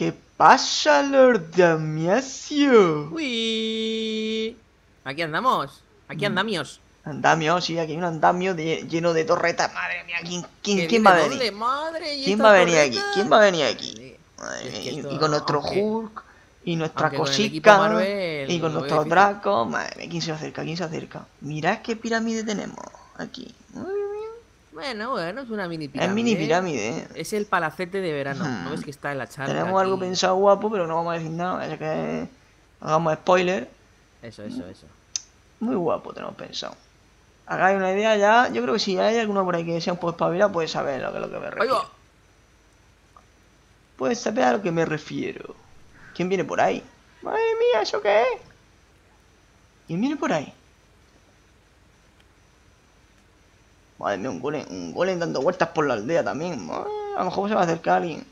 ¿Qué pasa, Lord Damiasio? Uy. Aquí andamos. Aquí andamios. Andamios, sí, aquí hay un andamio lleno de torretas. Madre mía, ¿quién va a venir? ¿Quién va a venir aquí? ¿Quién va a venir aquí? Y con nuestro Hulk, y nuestra cosica, y con nuestro Draco. Madre mía, ¿quién se acerca? ¿Quién se acerca? Mirad qué pirámide tenemos aquí. Madre mía. Bueno, es una mini pirámide. Es mini pirámide. Es el palacete de verano. No ves que está en la charla. Tenemos algo pensado guapo, pero no vamos a decir nada. Es que hagamos spoiler. Eso. Muy guapo tenemos pensado. Hagáis una idea ya. Yo creo que si hay alguno por ahí que sea un poco espabilado, puede saber a lo que me refiero. Puedes saber a lo que me refiero. ¿Quién viene por ahí? Madre mía, ¿eso qué es? ¿Quién viene por ahí? Madre mía, un golem dando vueltas por la aldea también. A lo mejor se va a acercar alguien.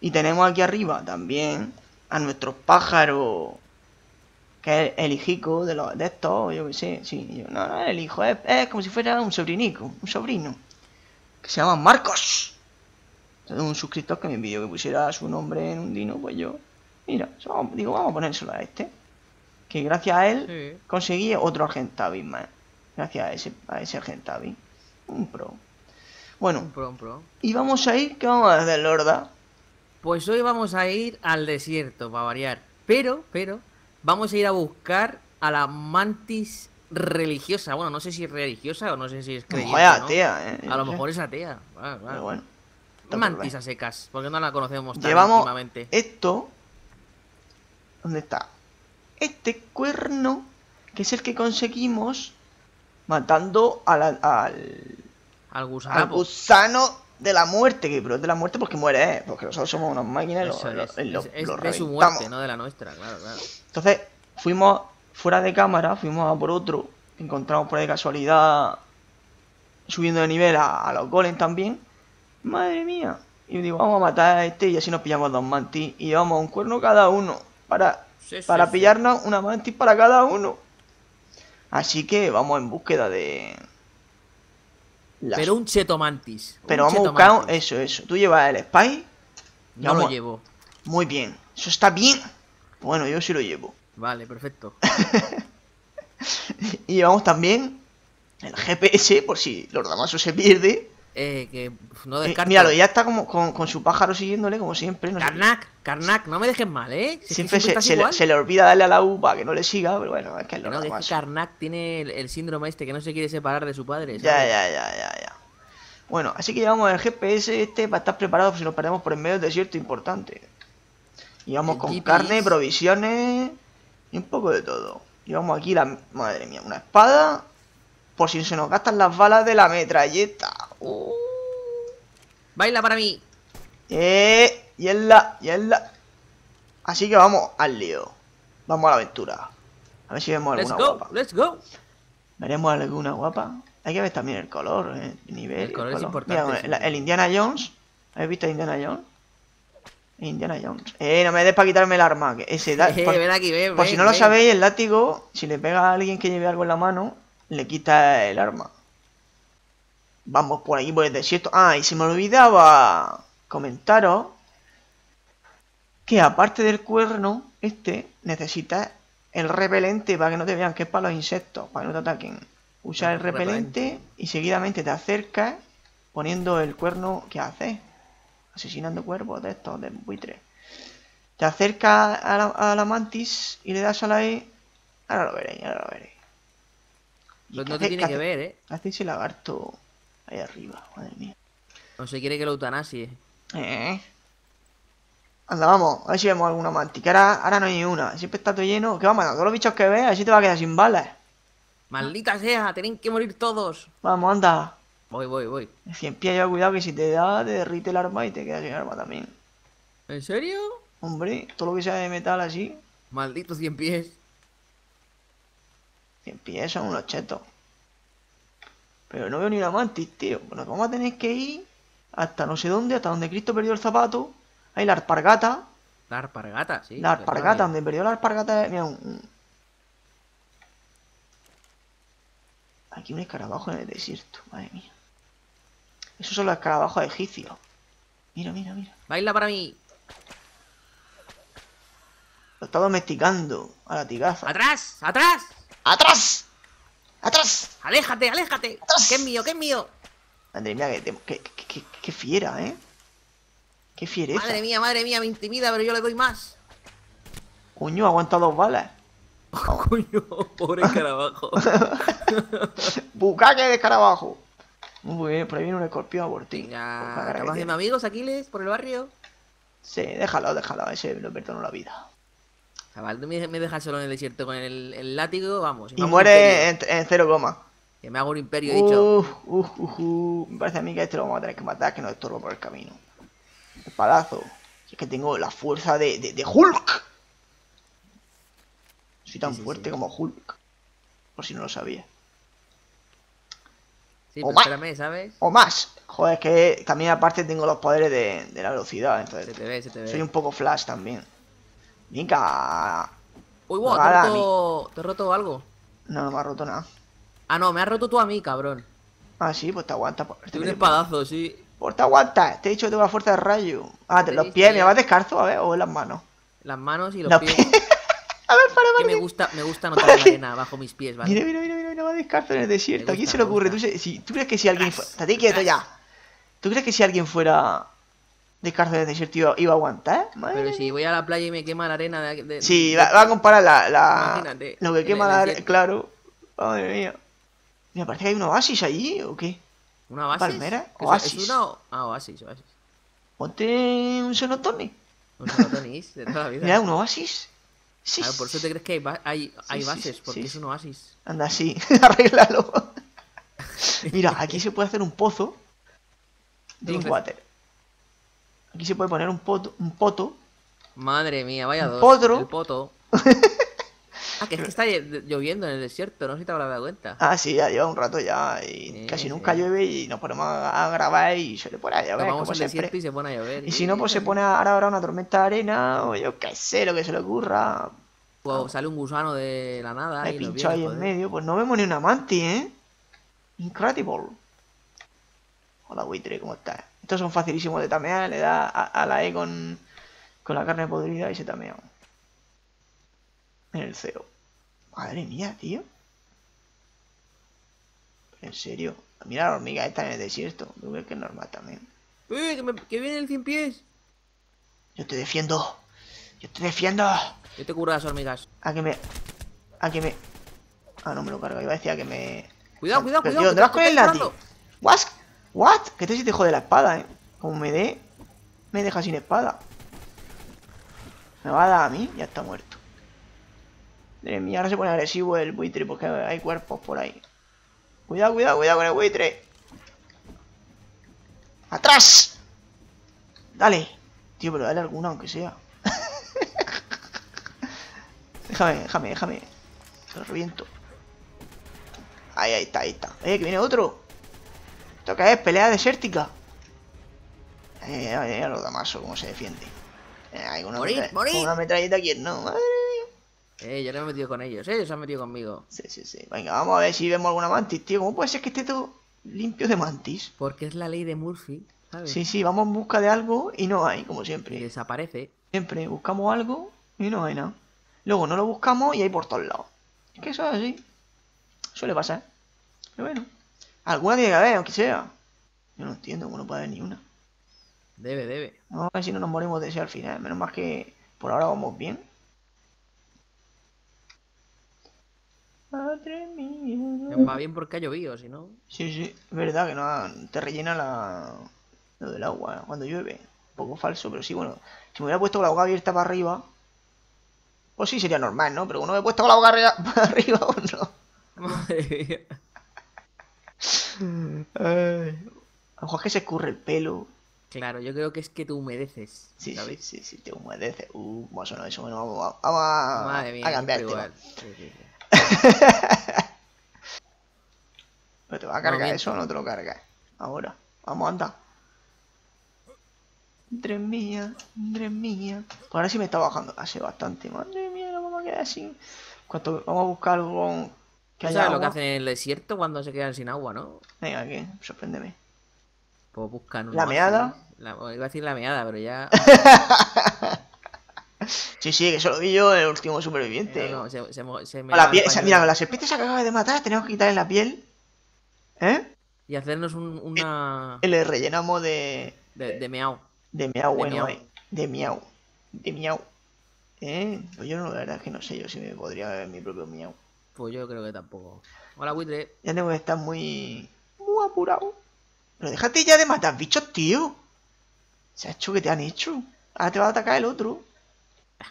Y tenemos aquí arriba también a nuestros pájaros. Que es el hijico de estos, yo qué sé, sí, no es el hijo, es como si fuera un sobrinico, un sobrino, que se llama Marcos. Entonces, un suscriptor que me pidió que pusiera su nombre en un dino, pues yo, mira, digo, vamos a ponérselo a este, que gracias a él conseguí otro Argentavis más, gracias a ese Argentavis, un pro. Bueno, un pro. Y vamos a ir, ¿qué vamos a hacer, Lorda? Pues hoy vamos a ir al desierto, para variar, pero... Vamos a ir a buscar a la mantis religiosa. Bueno, no sé si es religiosa o no sé si es creyente. Ojo, es atea, ¿no? A lo mejor es atea. Claro. Pero bueno, mantis a secas, porque no la conocemos tan últimamente. Esto. ¿Dónde está? Este cuerno, que es el que conseguimos matando al gusano de la muerte, que pero es de la muerte porque muere, porque nosotros somos unas máquinas. Es de su muerte, no de la nuestra, claro. Entonces, fuimos fuera de cámara, fuimos a por otro, encontramos por ahí de casualidad, subiendo de nivel a los golems también. Madre mía. Y digo, vamos a matar a este y así nos pillamos dos mantis y llevamos un cuerno cada uno para pillarnos una mantis para cada uno. Así que vamos en búsqueda de... Pero un cheto mantis. Pero vamos a buscar eso. Tú llevas el spy. Yo lo llevo. Muy bien. Eso está bien. Bueno, yo sí lo llevo. Vale, perfecto. Y llevamos también el GPS, por si los Damasos se pierde. Que no descarto. Míralo, ya está como con su pájaro siguiéndole, como siempre. No Carnac, no me dejes mal, ¿eh? Siempre se le olvida darle a la U para que no le siga, pero bueno, es que no, es que Carnac tiene el síndrome este que no se quiere separar de su padre. ¿Sabes? Ya. Bueno, así que llevamos el GPS este para estar preparados por si nos perdemos por el medio del desierto importante. Llevamos con GPS, carne, provisiones y un poco de todo. Llevamos aquí madre mía, una espada. Por si se nos gastan las balas de la metralleta. Baila para mí. Y es la. Así que vamos al lío. Vamos a la aventura. A ver si vemos alguna guapa. ¿Veremos alguna guapa? Hay que ver también el color, el nivel. El color es importante. Mira, sí. El Indiana Jones. ¿Habéis visto Indiana Jones? Indiana Jones. No me des para quitarme el arma. Que ese ven aquí, por si no lo sabéis, el látigo, si le pega a alguien que lleve algo en la mano, le quita el arma. Vamos por aquí, por el desierto. Ah, y se me olvidaba comentaros que aparte del cuerno, necesitas el repelente para que no te vean, que es para los insectos, para que no te ataquen. Usa el repelente y seguidamente te acercas poniendo el cuerno que haces. Asesinando cuervos de estos, de buitres. Te acercas a la mantis y le das a la E. Ahora lo veréis. No tiene que ver, ¿eh? Hace ese lagarto ahí arriba, madre mía. No se quiere que lo eutanasie. Anda, vamos, a ver si vemos alguna mantis. Ahora no hay una, siempre está todo lleno. ¿Qué vamos a matar? Todos los bichos que ves, así te va a quedar sin balas. Maldita sea, tienen que morir todos. Vamos, anda. Voy. Si en pie lleva cuidado que si te da, te derrite el arma y te quedas sin arma también. ¿En serio? Hombre, todo lo que sea de metal así. Malditos 100 pies. 100 pies son unos chetos. Pero no veo ni una mantis, tío. Bueno, vamos a tener que ir hasta no sé dónde, hasta donde Cristo perdió el zapato. Ahí la alpargata. La alpargata, sí. La alpargata, donde perdió la alpargata. Mira, aquí un escarabajo en el desierto, madre mía. Esos son los escarabajos egipcios. Mira. Baila para mí. Lo está domesticando a la tigaza. ¡Atrás! ¡Atrás! ¡Atrás! ¡Atrás! ¡Aléjate! ¡Aléjate! ¡Atrás! ¡Que es mío! ¡Que es mío! Madre mía, que fiera, ¿eh? ¡Qué fiereza! Madre mía! Me intimida, pero yo le doy más. Coño, aguanta dos balas. Coño, pobre escarabajo. Bucaque de escarabajo. Muy bien, por ahí viene un escorpión a por ti. Venga, acabas de mis amigos, Aquiles, por el barrio. Sí, déjalo, déjalo, ese lo perdono la vida. Chaval, tú me dejas solo en el desierto con el látigo, vamos. Y muere en 0, que me hago un imperio, he dicho. Me parece a mí que a este lo vamos a tener que matar, que nos estorba por el camino. El palazo. Es que tengo la fuerza de Hulk. Soy tan fuerte como Hulk. Por si no lo sabía. Sí, o pero más. Espérame, ¿sabes? O más. Joder, es que también aparte tengo los poderes de la velocidad. Entonces, se te ve. Soy un poco flash también. Venga. Uy, wow, ¿te he roto algo? No, no me ha roto nada. Ah, no, me has roto tú a mí, cabrón. Ah, sí, pues te aguanta. Te un espadazo, sí. Pues te aguanta. Te he dicho que tengo la fuerza de rayo. Ah, los pies, ¿me vas descalzo? A ver, o en las manos. Las manos y los pies. A ver, para. Me gusta notar la arena bajo mis pies, ¿vale? Mira, va descalzo en el desierto. ¿A quién se le ocurre? ¿Tú crees que si alguien fuera... ¡Estate quieto ya! ¿Tú crees que si alguien fuera descalzo en el desierto iba a aguantar? Madre. Pero si voy a la playa y me quema la arena de... Sí, va a comparar imagínate, lo que quema la arena, claro. Madre mía. Mira, parece que hay una oasis allí, ¿o qué? ¿Una oasis? ¿Palmera? ¿Oasis? ¿Es una o...? Ah, oasis. Ponte un cenotonis. Un cenotonis de toda la vida. Mira, un oasis. Sí. Claro, por eso te crees que hay bases, porque es un oasis. Anda, sí, arréglalo. Mira, aquí se puede hacer un pozo. Drink water. Aquí se puede poner un poto. Madre mía, vaya dos. El poto. Ah, que es que está lloviendo en el desierto, no sé si te habrás dado cuenta. Ah, sí, ya lleva un rato ya. Y casi nunca llueve y nos ponemos a grabar y se le pone a llover. Vamos al desierto y se pone a llover. Y si no, pues se pone ahora una tormenta de arena o yo qué sé, lo que se le ocurra. O sale un gusano de la nada. Me pincho ahí en medio. Pues no vemos ni una mantis, ¿eh? Incredible. Hola, buitre, ¿cómo estás? Estos son facilísimos de tamear. Le da a la E con la carne podrida y se tamea. En el 0. Madre mía, tío. En serio. Mira la hormiga esta en el desierto. Yo creo que es normal también. Que viene el 100 pies. Yo te defiendo. Yo te defiendo. Yo te curo las hormigas. A que me. Ah, no me lo cargo. Iba a decir a que me. Cuidado. ¿Dónde vas con el látigo? What? Que te jode la espada, eh. Como me dé. Me deja sin espada. Me va a dar a mí. Ya está muerto. Madre mía, ahora se pone agresivo el buitre porque hay cuerpos por ahí. Cuidado con el buitre. ¡Atrás! Dale. Tío, pero dale alguna aunque sea. déjame. Te lo reviento. Ahí está. Que viene otro. ¿Esto qué es? Pelea desértica. Mira los damasos cómo se defiende. Hay una metralleta aquí, no, madre. Yo le he metido con ellos, ellos se han metido conmigo. Sí. Venga, vamos a ver si vemos alguna mantis, tío. ¿Cómo puede ser que esté todo limpio de mantis? Porque es la ley de Murphy, ¿sabes? Sí, vamos en busca de algo y no hay, como siempre. Y desaparece. Siempre buscamos algo y no hay nada. Luego no lo buscamos y hay por todos lados. Es que eso es así. Suele pasar. Pero bueno. Alguna tiene que haber, aunque sea. Yo no entiendo cómo no puede haber ni una. Debe. Vamos a ver si no nos morimos de ese al final. Menos mal que por ahora vamos bien. Madre mía. Va bien porque ha llovido, si no. Sí, es verdad que no te rellena lo del agua cuando llueve. Un poco falso, pero sí, bueno. Si me hubiera puesto la boca abierta para arriba, pues sí sería normal, ¿no? Pero uno me he puesto con la boca para arriba o no. Madre mía. A lo mejor es que se escurre el pelo. Claro, yo creo que es que te humedeces. ¿Sabes? Sí, te humedeces. Más o menos eso. Bueno, vamos a cambiar el tema. Sí. Pero te va a cargar eso o no te lo cargas. Ahora, vamos, anda. Madre mía. Pues ahora sí me está bajando. Hace bastante. Madre mía, no vamos a quedar sin. Vamos a buscar algo que haya. ¿Sabes lo que hacen en el desierto cuando se quedan sin agua, no? Venga, aquí, sorpréndeme. Pues buscan una. ¿La meada? Iba a decir la meada, pero ya. Sí, que eso lo vi yo en el último superviviente. No, se me la piel, mira, la serpiente se acaba de matar, tenemos que quitarle la piel. ¿Eh? Y hacernos una... Le rellenamos de... De miau. De miau, bueno, de miau. De miau. Pues yo no, la verdad es que no sé yo si me podría beber mi propio miau. Pues yo creo que tampoco. Hola, buitre. Ya tengo que estar muy... muy apurado. Pero déjate ya de matar bichos, tío. Se ha hecho que te han hecho. Ahora te va a atacar el otro.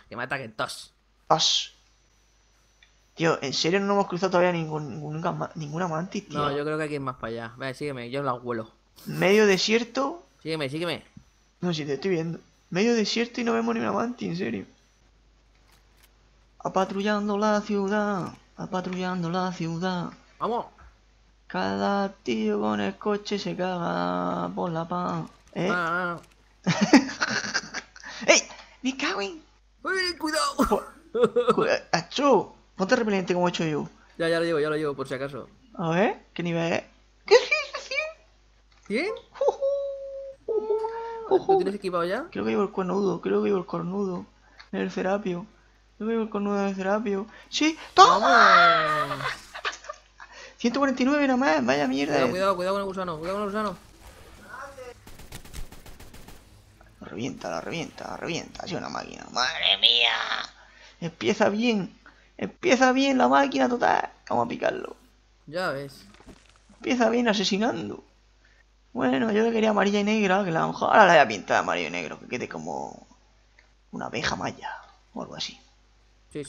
Que me ataquen todos. Tío, en serio no hemos cruzado todavía ninguna mantis, tío. No, yo creo que aquí es más para allá. Vale, sígueme, yo la vuelo. Medio desierto. Sígueme. No, si te estoy viendo. Medio desierto y no vemos ni una mantis, en serio. Apatrullando la ciudad. ¡Vamos! Cada tío con el coche se caga por la pan. ¡Ey! ¡Me cago en! ¡Uy, cuidado! ¡Achú! Ponte repelente como he hecho yo. Ya lo llevo, por si acaso. A ver, ¿qué nivel es? ¿Qué es? ¿100? ¿Lo tienes equipado ya? Creo que llevo el cornudo. En el Serapio. ¡Sí! ¡Toma! 149 nomás, vaya mierda. Cuidado con el gusano, Lo revienta, ha sido una máquina. ¡Madre mía! Empieza bien la máquina, total. Vamos a picarlo. Ya ves. Empieza bien asesinando. Bueno, yo le quería amarilla y negra, que la mejor ahora la voy a pintar de amarillo y negro, que quede como una abeja maya o algo así. Sí.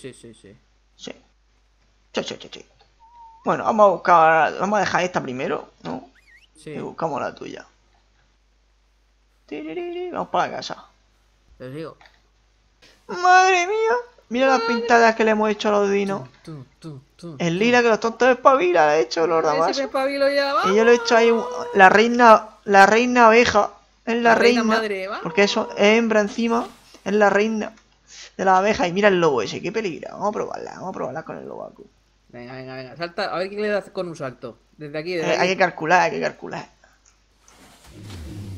Bueno, vamos a dejar esta primero, ¿no? Sí. Y buscamos la tuya. Vamos para la casa. Te digo. ¡Madre mía! Mira las pintadas que le hemos hecho a los dinos. El lila que los tontos espabila, ha hecho Lord Damiasio. Y yo le he hecho ahí la reina abeja. Es la reina madre, ¿va? Porque eso es hembra encima. Es la reina de las abejas. Y mira el lobo ese, qué peligro. Vamos a probarla con el lobaco. Venga, salta. A ver qué le das con un salto. Desde aquí, desde aquí. Hay que calcular.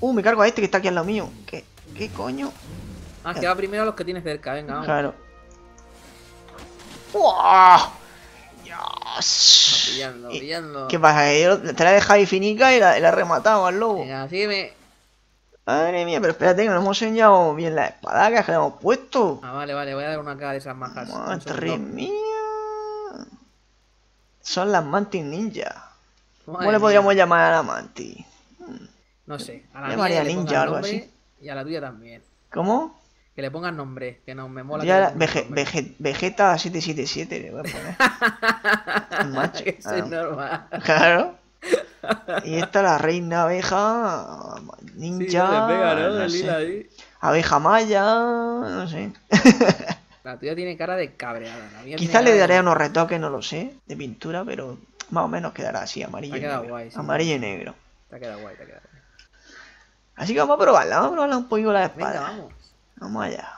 Me cargo a este que está aquí al lado mío. ¿Qué coño? Ah, que va primero a los que tienes cerca, venga, vamos. Claro. ¡Wow! ¡Dios! Pillando. ¿Qué pasa? Yo te la he dejado ahí finica y la he rematado al lobo. Venga, sígueme. Madre mía, pero espérate que no hemos enseñado bien las espadagas que le hemos puesto. Ah, vale, voy a dar una cara de esas majas. ¡Madre mía! Son las mantis ninja. ¿Cómo le podríamos llamar a la mantis? No sé. A la llamaría ninja o algo así. Y a la tuya también. ¿Cómo? Que le pongan nombre, que no me mola. Ya Vegeta777 le voy a poner. Macho, que soy normal. Claro. Y esta la reina abeja ninja. Sí, no le pega, ¿no? No sé. Ahí. Abeja maya, no sé. La tuya tiene cara de cabreada. Quizás le daré unos retoques, no lo sé, de pintura, pero más o menos quedará así, amarillo y negro. Guay, sí. Amarillo y negro. Te ha quedado guay. Así que vamos a probarla un poquito la espada. Venga, vamos. Vamos allá.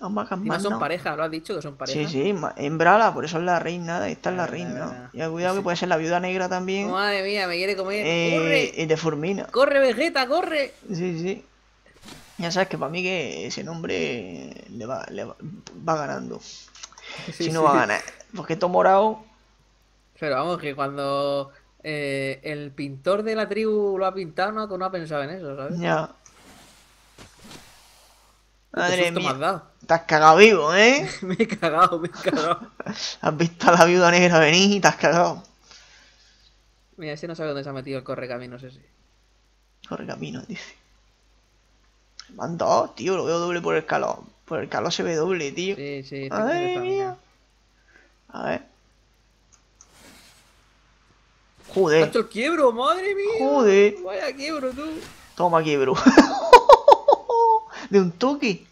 Vamos a cambiar. Son pareja, lo has dicho que son pareja. Sí, hembrala, por eso es la reina. Esta es la reina. Y cuidado que puede ser la viuda negra también. Madre mía, me quiere comer. ¡Corre! Y te fulmina. ¡Corre, Vegeta, corre! Sí. Ya sabes que para mí que ese nombre le va ganando. Si no va a ganar. Porque esto morado. Pero vamos, que cuando el pintor de la tribu lo ha pintado, no ha pensado en eso, ¿sabes? Ya. Madre mía, te has cagado vivo, ¿eh? Me he cagado. Has visto a la viuda negra venir y te has cagado. Mira, ese no sabe dónde se ha metido el correcaminos ese. Correcaminos, dice. Van dos, tío, lo veo doble por el calor. Por el calor se ve doble, tío. Sí. Madre mía. A ver. Joder. ¿Te has hecho el quiebro? Madre mía. Joder. Vaya quiebro, tú. Toma quiebro. De un toque.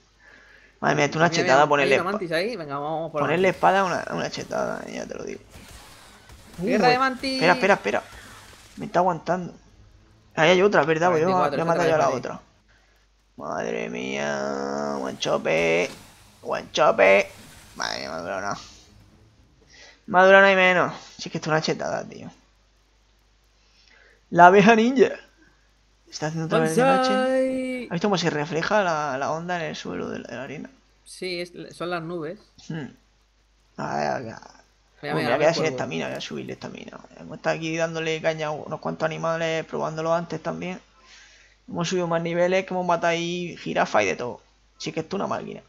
Madre mía, una chetada, ponerle. Venga, vamos por ponerle espada a una chetada, ya te lo digo. Guerra de mantis. Espera. Me está aguantando. Ahí hay otra, ¿verdad? Voy a matar ya a la otra. Madre mía. Buen chope. Madre mía, madurona y menos. Si es que esto es una chetada, tío. La abeja ninja. Está haciendo otra vez de noche. ¿Has visto cómo se refleja la onda en el suelo de la arena? Sí, son las nubes. A ver, mira, voy a hacer estamina, voy a subirle estamina. Hemos estado aquí dándole caña a unos cuantos animales, probándolo antes también. Hemos subido más niveles, que hemos matado ahí jirafas y de todo. Sí que esto es una máquina.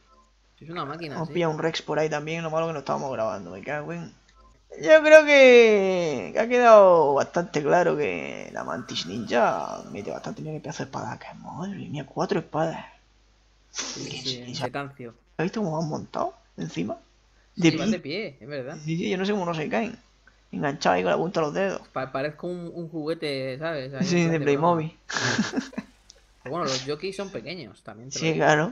Es una máquina. Hemos pillado un Rex por ahí también, lo malo que no estábamos grabando, me cago en. Yo creo que ha quedado bastante claro que la mantis ninja mete bastante bien el pedazo de espada. Que madre mía, 4 espadas. Sí, ¿has visto cómo van montados encima? De, sí, pie. De pie, es verdad. Sí, yo no sé cómo no se caen. Enganchados ahí con la punta de los dedos. Parezco un juguete, ¿sabes? Ahí sí, de Playmobil. Bueno, los jockeys son pequeños también. Te sí, claro.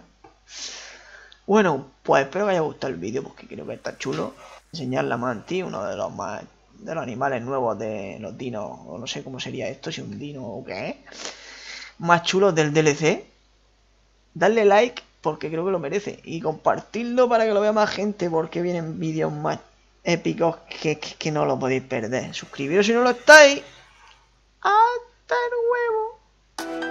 Bueno, pues espero que haya gustado el vídeo porque creo que está chulo. Enseñar la mantis, uno de los más de los animales nuevos de los dinos, o no sé cómo sería esto, si un dino o qué, más chulos del DLC. Darle like porque creo que lo merece y compartirlo para que lo vea más gente porque vienen vídeos más épicos que no lo podéis perder. Suscribiros si no lo estáis. Hasta luego.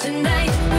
Tonight